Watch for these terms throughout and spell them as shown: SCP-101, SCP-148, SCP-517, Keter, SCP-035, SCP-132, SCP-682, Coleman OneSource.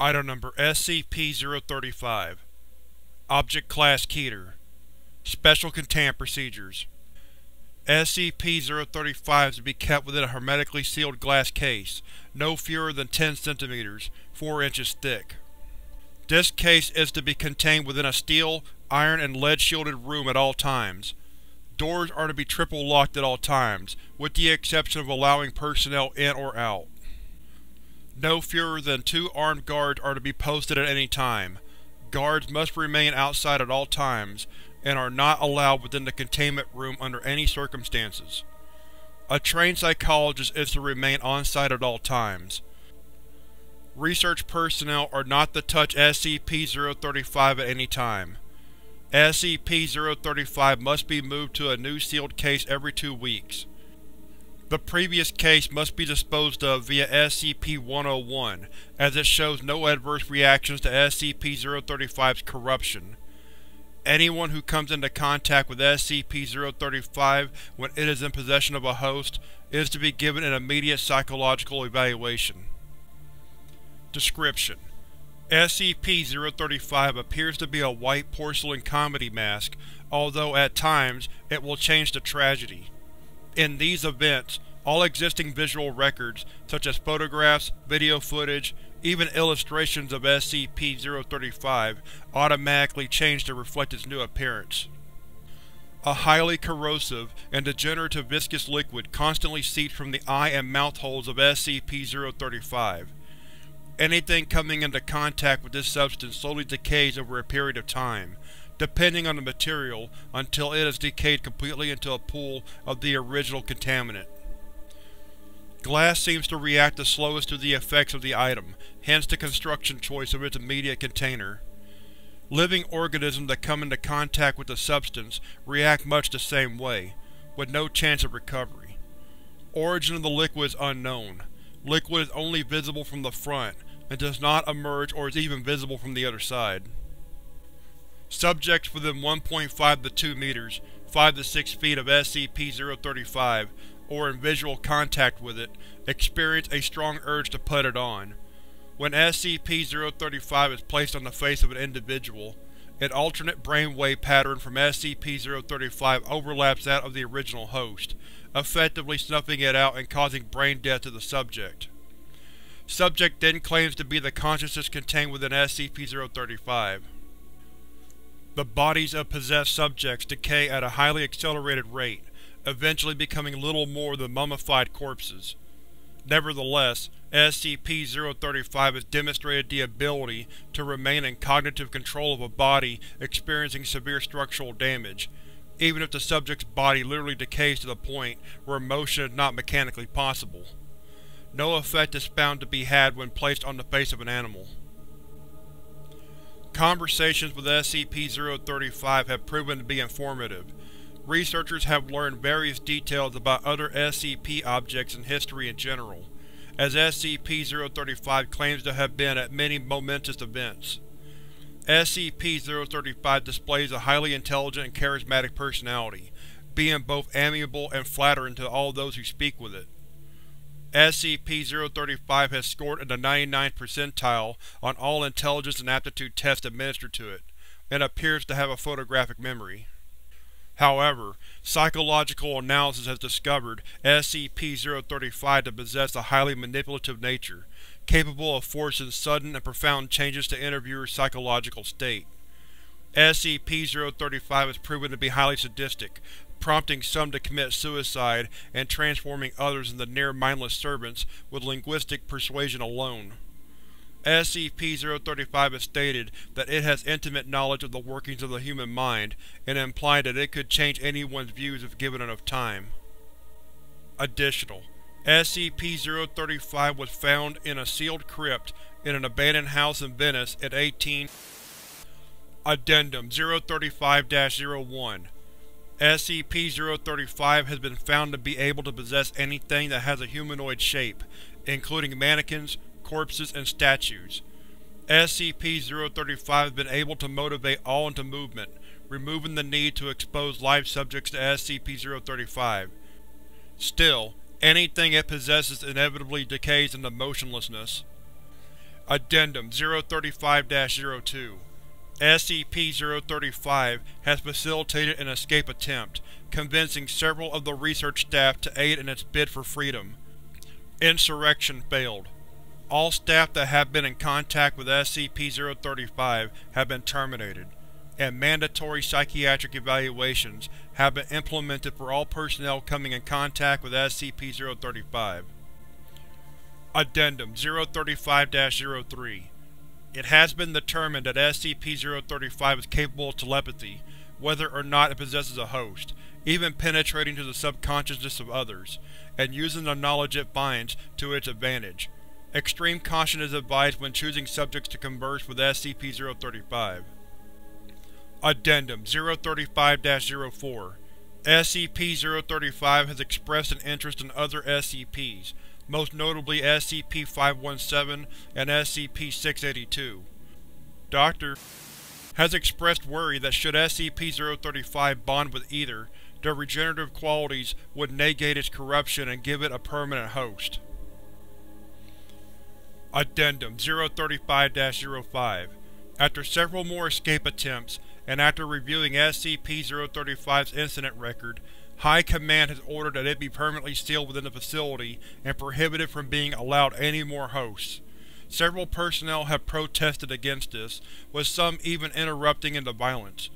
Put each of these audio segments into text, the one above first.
Item number SCP-035. Object Class Keter. Special Containment Procedures. SCP-035 is to be kept within a hermetically sealed glass case, no fewer than 10 cm, 4 inches thick. This case is to be contained within a steel, iron, and lead-shielded room at all times. Doors are to be triple-locked at all times, with the exception of allowing personnel in or out. No fewer than 2 armed guards are to be posted at any time. Guards must remain outside at all times, and are not allowed within the containment room under any circumstances. A trained psychologist is to remain on-site at all times. Research personnel are not to touch SCP-035 at any time. SCP-035 must be moved to a new sealed case every 2 weeks. The previous case must be disposed of via SCP-101, as it shows no adverse reactions to SCP-035's corruption. Anyone who comes into contact with SCP-035 when it is in possession of a host is to be given an immediate psychological evaluation. Description: SCP-035 appears to be a white porcelain comedy mask, although at times it will change to tragedy. In these events, all existing visual records, such as photographs, video footage, even illustrations of SCP-035, automatically change to reflect its new appearance. A highly corrosive and degenerative viscous liquid constantly seeps from the eye and mouth holes of SCP-035. Anything coming into contact with this substance slowly decays over a period of time, depending on the material, until it is decayed completely into a pool of the original contaminant. Glass seems to react the slowest to the effects of the item, hence the construction choice of its immediate container. Living organisms that come into contact with the substance react much the same way, with no chance of recovery. Origin of the liquid is unknown. Liquid is only visible from the front, and does not emerge or is even visible from the other side. Subjects within 1.5 to 2 meters, 5 to 6 feet of SCP-035, or in visual contact with it, experience a strong urge to put it on. When SCP-035 is placed on the face of an individual, an alternate brainwave pattern from SCP-035 overlaps that of the original host, effectively snuffing it out and causing brain death to the subject. Subject then claims to be the consciousness contained within SCP-035. The bodies of possessed subjects decay at a highly accelerated rate, eventually becoming little more than mummified corpses. Nevertheless, SCP-035 has demonstrated the ability to remain in cognitive control of a body experiencing severe structural damage, even if the subject's body literally decays to the point where motion is not mechanically possible. No effect is found to be had when placed on the face of an animal. Conversations with SCP-035 have proven to be informative. Researchers have learned various details about other SCP objects and history in general, as SCP-035 claims to have been at many momentous events. SCP-035 displays a highly intelligent and charismatic personality, being both amiable and flattering to all those who speak with it. SCP-035 has scored in the 99th percentile on all intelligence and aptitude tests administered to it, and appears to have a photographic memory. However, psychological analysis has discovered SCP-035 to possess a highly manipulative nature, capable of forcing sudden and profound changes to interviewer's psychological state. SCP-035 is proven to be highly sadistic, prompting some to commit suicide and transforming others into near-mindless servants with linguistic persuasion alone. SCP-035 has stated that it has intimate knowledge of the workings of the human mind, and implied that it could change anyone's views if given enough time. Additional: SCP-035 was found in a sealed crypt in an abandoned house in Venice at 18. Addendum 035-01. SCP-035 has been found to be able to possess anything that has a humanoid shape, including mannequins, corpses, and statues. SCP-035 has been able to motivate all into movement, removing the need to expose live subjects to SCP-035. Still, anything it possesses inevitably decays into motionlessness. Addendum 035-02. SCP-035 has facilitated an escape attempt, convincing several of the research staff to aid in its bid for freedom. Insurrection failed. All staff that have been in contact with SCP-035 have been terminated, and mandatory psychiatric evaluations have been implemented for all personnel coming in contact with SCP-035. Addendum 035-03. It has been determined that SCP-035 is capable of telepathy, whether or not it possesses a host, even penetrating to the subconsciousness of others, and using the knowledge it finds to its advantage. Extreme caution is advised when choosing subjects to converse with SCP-035. Addendum 035-04. SCP-035 has expressed an interest in other SCPs, most notably SCP-517 and SCP-682. Dr. has expressed worry that should SCP-035 bond with either, their regenerative qualities would negate its corruption and give it a permanent host. Addendum 035-05. After several more escape attempts, and after reviewing SCP-035's incident record, High Command has ordered that it be permanently sealed within the facility and prohibited from being allowed any more hosts. Several personnel have protested against this, with some even interrupting into violence.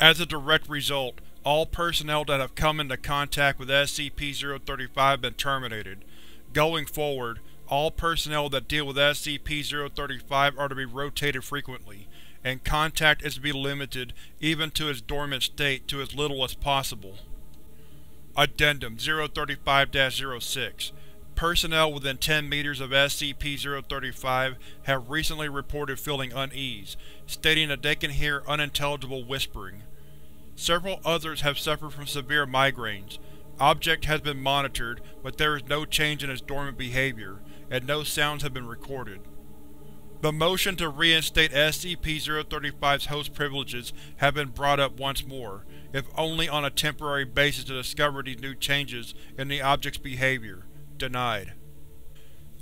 As a direct result, all personnel that have come into contact with SCP-035 have been terminated. Going forward, all personnel that deal with SCP-035 are to be rotated frequently, and contact is to be limited, even to its dormant state, to as little as possible. Addendum 035-06. Personnel within 10 meters of SCP-035 have recently reported feeling unease, stating that they can hear unintelligible whispering. Several others have suffered from severe migraines. Object has been monitored, but there is no change in its dormant behavior, and no sounds have been recorded. The motion to reinstate SCP-035's host privileges have been brought up once more, if only on a temporary basis to discover these new changes in the object's behavior. Denied.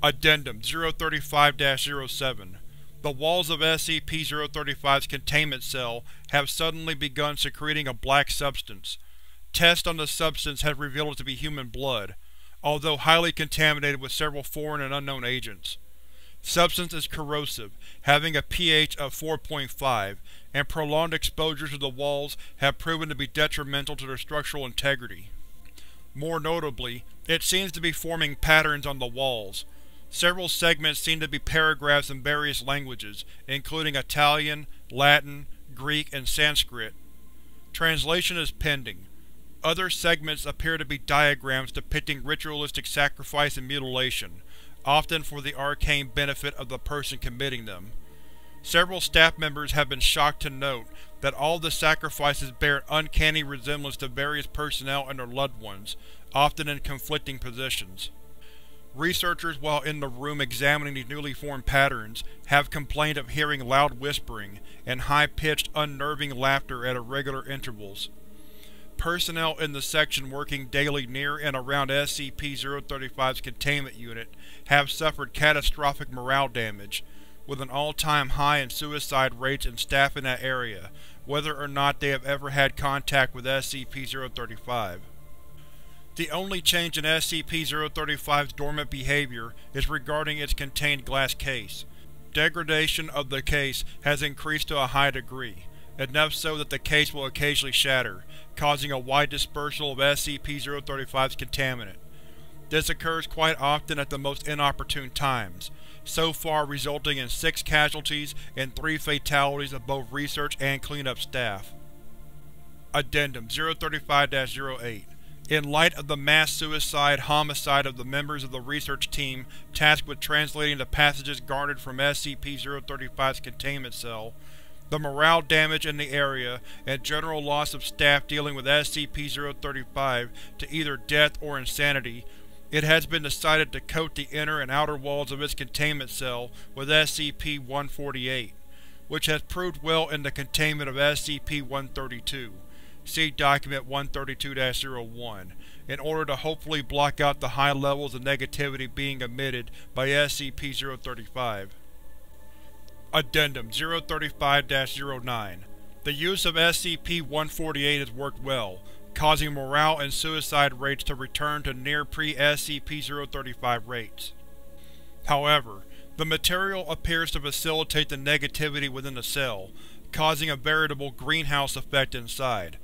Addendum 035-07. The walls of SCP-035's containment cell have suddenly begun secreting a black substance. Tests on the substance have revealed it to be human blood, although highly contaminated with several foreign and unknown agents. Substance is corrosive, having a pH of 4.5, and prolonged exposures to the walls have proven to be detrimental to their structural integrity. More notably, it seems to be forming patterns on the walls. Several segments seem to be paragraphs in various languages, including Italian, Latin, Greek, and Sanskrit. Translation is pending. Other segments appear to be diagrams depicting ritualistic sacrifice and mutilation, often for the arcane benefit of the person committing them. Several staff members have been shocked to note that all the sacrifices bear an uncanny resemblance to various personnel and their loved ones, often in conflicting positions. Researchers, while in the room examining these newly formed patterns, have complained of hearing loud whispering and high-pitched, unnerving laughter at irregular intervals. Personnel in the section working daily near and around SCP-035's containment unit have suffered catastrophic morale damage, with an all-time high in suicide rates in staff in that area, whether or not they have ever had contact with SCP-035. The only change in SCP-035's dormant behavior is regarding its contained glass case. Degradation of the case has increased to a high degree, enough so that the case will occasionally shatter, causing a wide dispersal of SCP-035's contaminant. This occurs quite often at the most inopportune times, so far resulting in 6 casualties and 3 fatalities of both research and cleanup staff. Addendum 035-08. In light of the mass suicide-homicide of the members of the research team tasked with translating the passages garnered from SCP-035's containment cell, the morale damage in the area, and general loss of staff dealing with SCP-035 to either death or insanity, it has been decided to coat the inner and outer walls of its containment cell with SCP-148, which has proved well in the containment of SCP-132 (see Document 132-01), in order to hopefully block out the high levels of negativity being emitted by SCP-035. Addendum 035-09. The use of SCP-148 has worked well, causing morale and suicide rates to return to near pre-SCP-035 rates. However, the material appears to facilitate the negativity within the cell, causing a veritable greenhouse effect inside.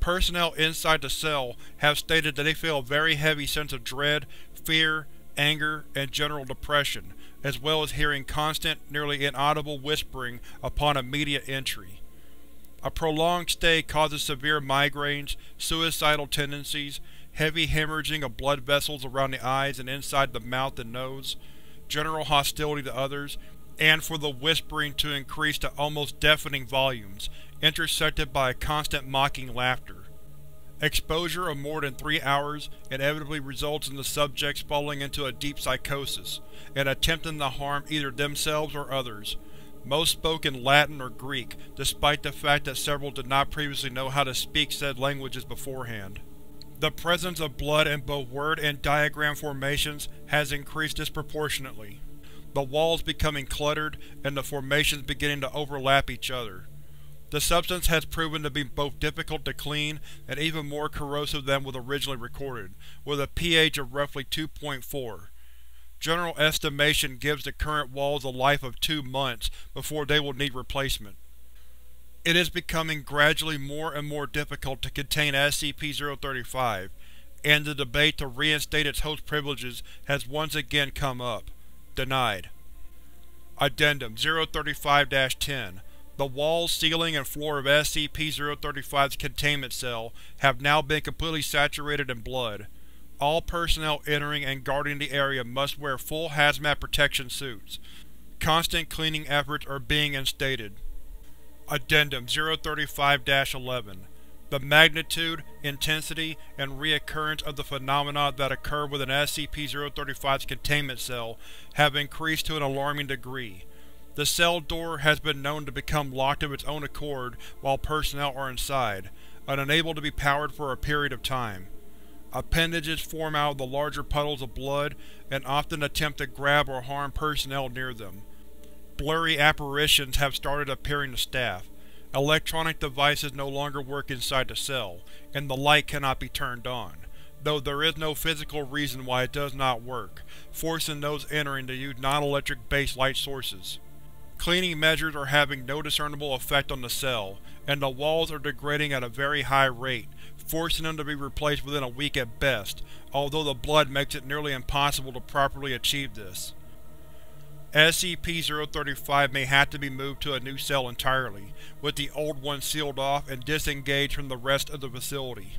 Personnel inside the cell have stated that they feel a very heavy sense of dread, fear, anger, and general depression, as well as hearing constant, nearly inaudible whispering upon immediate entry. A prolonged stay causes severe migraines, suicidal tendencies, heavy hemorrhaging of blood vessels around the eyes and inside the mouth and nose, general hostility to others, and for the whispering to increase to almost deafening volumes, intersected by a constant mocking laughter. Exposure of more than 3 hours inevitably results in the subjects falling into a deep psychosis and attempting to harm either themselves or others. Most spoke in Latin or Greek, despite the fact that several did not previously know how to speak said languages beforehand. The presence of blood in both word and diagram formations has increased disproportionately, the walls becoming cluttered and the formations beginning to overlap each other. The substance has proven to be both difficult to clean and even more corrosive than was originally recorded, with a pH of roughly 2.4. General estimation gives the current walls a life of 2 months before they will need replacement. It is becoming gradually more and more difficult to contain SCP-035, and the debate to reinstate its host privileges has once again come up. Denied. Addendum 035-10. The walls, ceiling, and floor of SCP-035's containment cell have now been completely saturated in blood. All personnel entering and guarding the area must wear full hazmat protection suits. Constant cleaning efforts are being instated. Addendum 035-11. The magnitude, intensity, and reoccurrence of the phenomena that occur within SCP-035's containment cell have increased to an alarming degree. The cell door has been known to become locked of its own accord while personnel are inside, and unable to be powered for a period of time. Appendages form out of the larger puddles of blood and often attempt to grab or harm personnel near them. Blurry apparitions have started appearing to staff. Electronic devices no longer work inside the cell, and the light cannot be turned on, though there is no physical reason why it does not work, forcing those entering to use non-electric-based light sources. Cleaning measures are having no discernible effect on the cell, and the walls are degrading at a very high rate, forcing them to be replaced within a week at best, although the blood makes it nearly impossible to properly achieve this. SCP-035 may have to be moved to a new cell entirely, with the old one sealed off and disengaged from the rest of the facility.